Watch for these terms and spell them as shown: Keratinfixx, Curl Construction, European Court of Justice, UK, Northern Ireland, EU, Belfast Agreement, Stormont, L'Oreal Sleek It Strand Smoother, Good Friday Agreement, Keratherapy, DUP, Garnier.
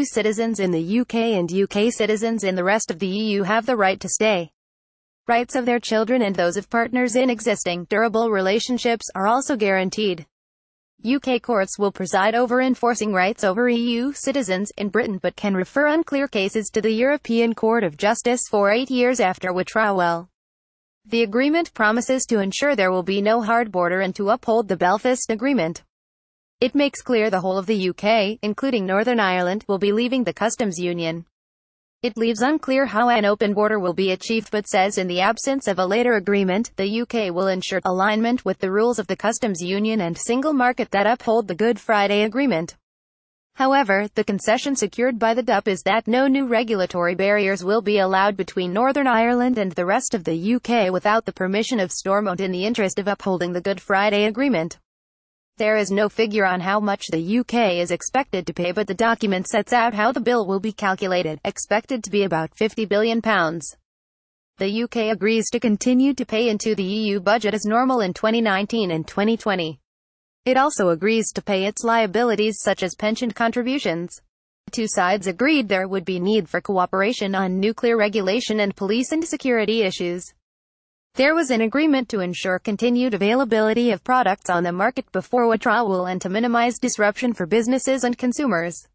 EU citizens in the UK and UK citizens in the rest of the EU have the right to stay. Rights of their children and those of partners in existing, durable relationships, are also guaranteed. UK courts will preside over enforcing rights over EU citizens in Britain but can refer unclear cases to the European Court of Justice for 8 years after withdrawal. The agreement promises to ensure there will be no hard border and to uphold the Belfast Agreement. It makes clear the whole of the UK, including Northern Ireland, will be leaving the customs union. It leaves unclear how an open border will be achieved but says in the absence of a later agreement, the UK will ensure alignment with the rules of the customs union and single market that uphold the Good Friday Agreement. However, the concession secured by the DUP is that no new regulatory barriers will be allowed between Northern Ireland and the rest of the UK without the permission of Stormont in the interest of upholding the Good Friday Agreement. There is no figure on how much the UK is expected to pay, but the document sets out how the bill will be calculated, expected to be about £50 billion. The UK agrees to continue to pay into the EU budget as normal in 2019 and 2020. It also agrees to pay its liabilities such as pension contributions. The two sides agreed there would be need for cooperation on nuclear regulation and police and security issues. There was an agreement to ensure continued availability of products on the market before withdrawal and to minimize disruption for businesses and consumers.